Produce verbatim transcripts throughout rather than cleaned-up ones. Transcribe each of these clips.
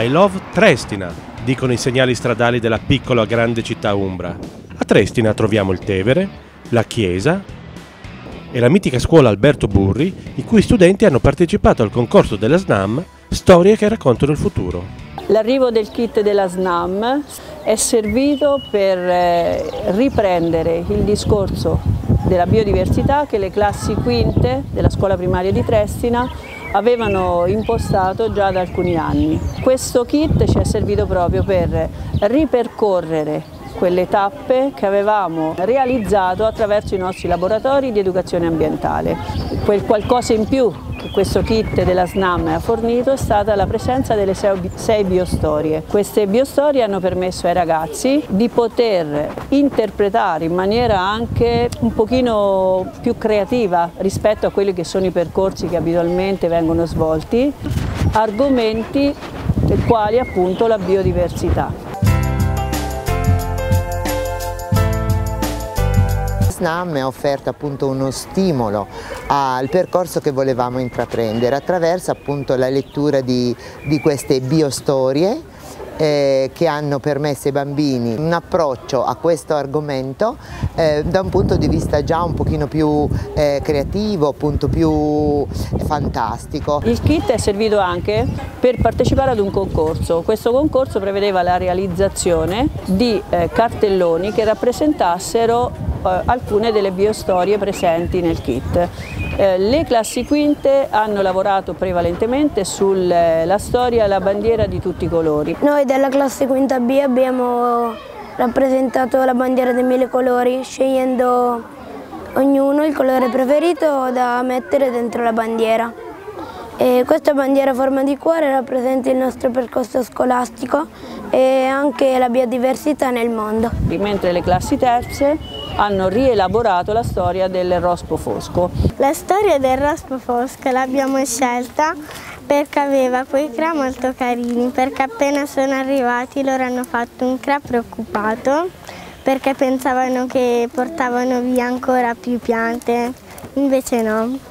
I love Trestina, dicono i segnali stradali della piccola grande città umbra. A Trestina troviamo il Tevere, la chiesa e la mitica scuola Alberto Burri, i cui studenti hanno partecipato al concorso della Snam Storie che raccontano il futuro. L'arrivo del kit della Snam è servito per riprendere il discorso della biodiversità che le classi quinte della scuola primaria di Trestina avevano impostato già da alcuni anni. Questo kit ci è servito proprio per ripercorrere quelle tappe che avevamo realizzato attraverso i nostri laboratori di educazione ambientale. Quel qualcosa in più che questo kit della Snam ha fornito è stata la presenza delle sei biostorie. Queste biostorie hanno permesso ai ragazzi di poter interpretare in maniera anche un pochino più creativa rispetto a quelli che sono i percorsi che abitualmente vengono svolti, argomenti quali appunto la biodiversità. Snam ha offerto appunto uno stimolo al percorso che volevamo intraprendere attraverso appunto la lettura di, di queste biostorie eh, che hanno permesso ai bambini un approccio a questo argomento eh, da un punto di vista già un pochino più eh, creativo, appunto più fantastico. Il kit è servito anche per partecipare ad un concorso. Questo concorso prevedeva la realizzazione di eh, cartelloni che rappresentassero alcune delle biostorie presenti nel kit. Eh, le classi quinte hanno lavorato prevalentemente sulla storia e la bandiera di tutti i colori. Noi della classe quinta B abbiamo rappresentato la bandiera dei mille colori, scegliendo ognuno il colore preferito da mettere dentro la bandiera. E questa bandiera a forma di cuore rappresenta il nostro percorso scolastico e anche la biodiversità nel mondo. Mentre le classi terze hanno rielaborato la storia del rospo fosco. La storia del rospo fosco l'abbiamo scelta perché aveva quei cra molto carini, perché appena sono arrivati loro hanno fatto un cra preoccupato perché pensavano che portavano via ancora più piante, invece no.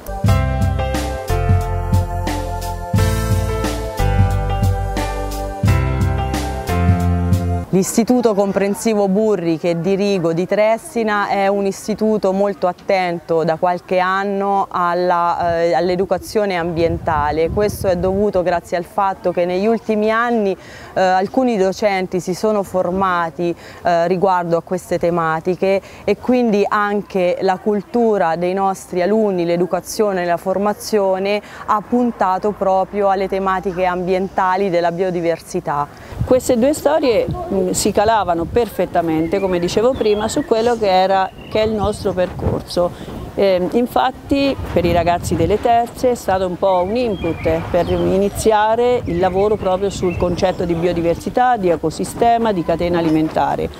L'istituto comprensivo Burri che dirigo di Trestina è un istituto molto attento da qualche anno all'educazione eh, all ambientale. Questo è dovuto grazie al fatto che negli ultimi anni eh, alcuni docenti si sono formati eh, riguardo a queste tematiche e quindi anche la cultura dei nostri alunni, l'educazione e la formazione ha puntato proprio alle tematiche ambientali della biodiversità. Queste due storie si calavano perfettamente, come dicevo prima, su quello che, era, che è il nostro percorso. Eh, infatti per i ragazzi delle terze è stato un po' un input per iniziare il lavoro proprio sul concetto di biodiversità, di ecosistema, di catena alimentare.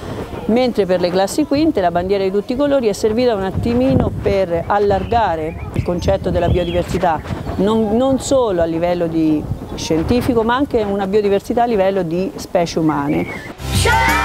Mentre per le classi quinte la bandiera di tutti i colori è servita un attimino per allargare il concetto della biodiversità, non, non solo a livello di scientifico, ma anche una biodiversità a livello di specie umane.